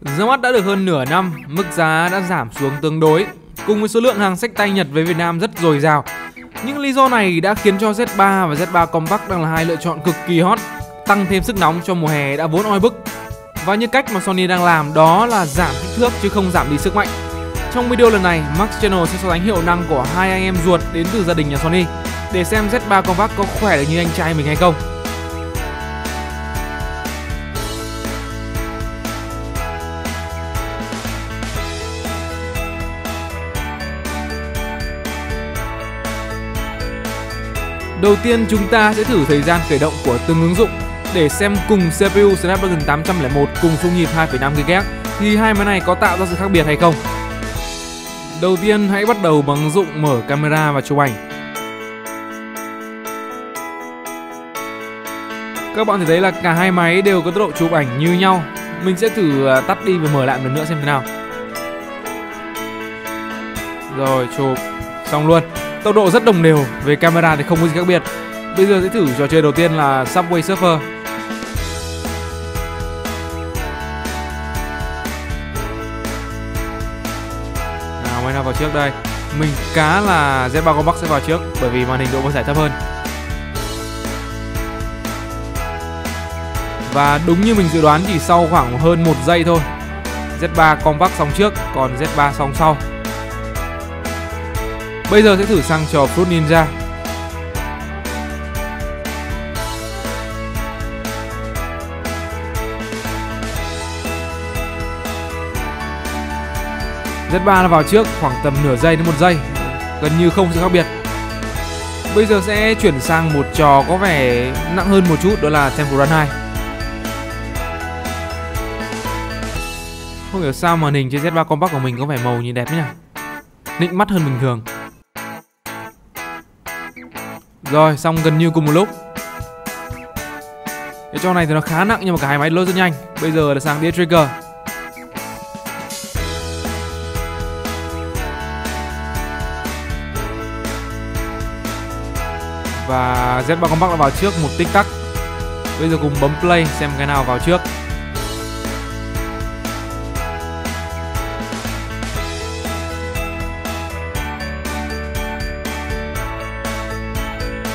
Ra mắt đã được hơn nửa năm, mức giá đã giảm xuống tương đối, cùng với số lượng hàng xách tay Nhật với Việt Nam rất dồi dào. Những lý do này đã khiến cho Z3 và Z3 Compact đang là hai lựa chọn cực kỳ hot, tăng thêm sức nóng cho mùa hè đã vốn oi bức. Và như cách mà Sony đang làm đó là giảm kích thước chứ không giảm đi sức mạnh. Trong video lần này, Max Channel sẽ so sánh hiệu năng của hai anh em ruột đến từ gia đình nhà Sony để xem Z3 Compact có khỏe được như anh trai mình hay không. Đầu tiên chúng ta sẽ thử thời gian khởi động của từng ứng dụng để xem cùng CPU Snapdragon 801 cùng xung nhịp 2,5GHz thì hai máy này có tạo ra sự khác biệt hay không. Đầu tiên hãy bắt đầu bằng ứng dụng mở camera và chụp ảnh. Các bạn thể thấy là cả hai máy đều có tốc độ chụp ảnh như nhau. Mình sẽ thử tắt đi và mở lại một lần nữa xem thế nào. Rồi, chụp xong luôn. Tốc độ rất đồng đều, về camera thì không có gì khác biệt. Bây giờ sẽ thử trò chơi đầu tiên là Subway Surfer. Nào, máy nào vào trước đây? Mình cá là Z3 Compact sẽ vào trước bởi vì màn hình độ phân giải thấp hơn. Và đúng như mình dự đoán chỉ sau khoảng hơn 1 giây thôi, Z3 Compact xong trước, còn Z3 xong sau. Bây giờ sẽ thử sang trò Fruit Ninja. Z3 là vào trước khoảng tầm nửa giây đến 1 giây, gần như không sự khác biệt. Bây giờ sẽ chuyển sang một trò có vẻ nặng hơn một chút, đó là Temple Run 2. Không hiểu sao màn hình trên Z3 Compact của mình có vẻ màu nhìn đẹp thế nào, nịnh mắt hơn bình thường. Rồi, xong gần như cùng một lúc. Cái trò này thì nó khá nặng nhưng mà cả hai máy load rất nhanh. Bây giờ là sang Dead Trigger. Và Z3 Compact đã vào trước một tích tắc. Bây giờ cùng bấm play xem cái nào vào trước.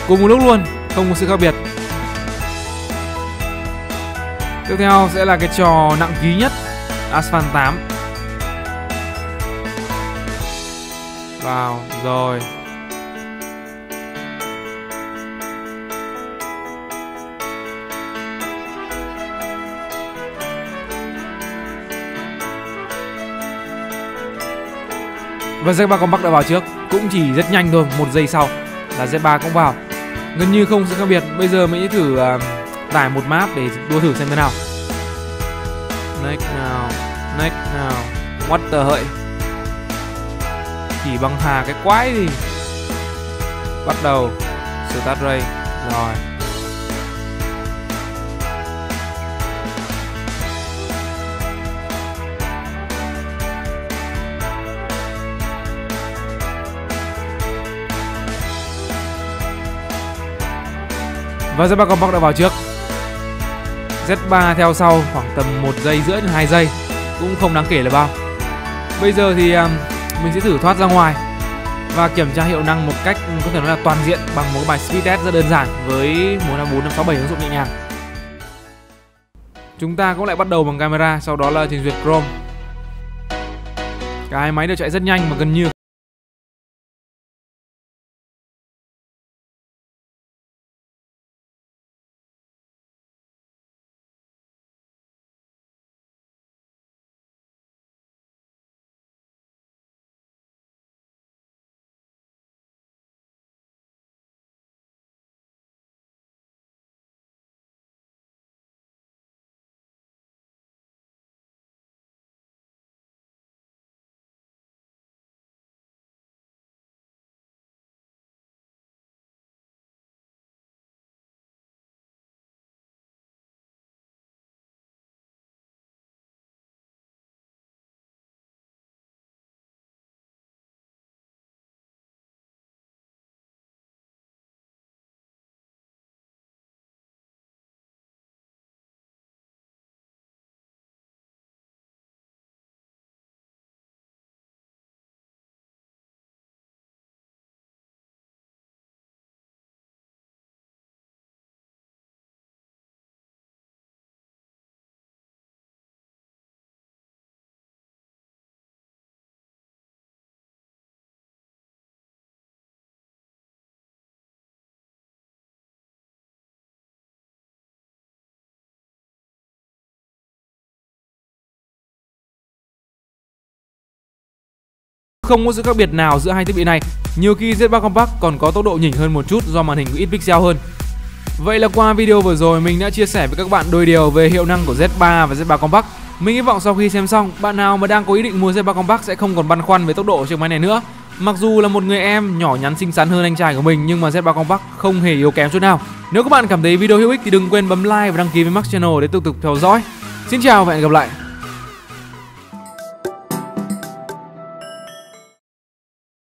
Cùng một lúc luôn, không có sự khác biệt. Tiếp theo sẽ là cái trò nặng ký nhất, Asphalt 8. Vào, rồi. Và Z3 Compact đã vào trước, cũng chỉ rất nhanh thôi, 1 giây sau là Z3 cũng vào. Gần như không sự khác biệt. Bây giờ mình sẽ thử tải một map để đua thử xem thế nào. Next nào, what the hợi. Chỉ bằng hà cái quái gì. Bắt đầu, start race, rồi. Và Z3 Compact đã vào trước. Z3 theo sau khoảng tầm 1 giây rưỡi đến 2 giây, cũng không đáng kể là bao. Bây giờ thì mình sẽ thử thoát ra ngoài và kiểm tra hiệu năng một cách có thể nói là toàn diện bằng một bài speed test rất đơn giản với 454, 567 ứng dụng nhẹ nhàng. Chúng ta cũng lại bắt đầu bằng camera, sau đó là trình duyệt Chrome. Cả hai máy đều chạy rất nhanh mà gần như không có sự khác biệt nào giữa hai thiết bị này. Nhiều khi Z3 Compact còn có tốc độ nhỉnh hơn một chút do màn hình ít pixel hơn. Vậy là qua video vừa rồi mình đã chia sẻ với các bạn đôi điều về hiệu năng của Z3 và Z3 Compact. Mình hy vọng sau khi xem xong, bạn nào mà đang có ý định mua Z3 Compact sẽ không còn băn khoăn về tốc độ chiếc máy này nữa. Mặc dù là một người em nhỏ nhắn xinh xắn hơn anh trai của mình nhưng mà Z3 Compact không hề yếu kém chút nào. Nếu các bạn cảm thấy video hữu ích thì đừng quên bấm like và đăng ký với Max Channel để tiếp tục theo dõi. Xin chào và hẹn gặp lại.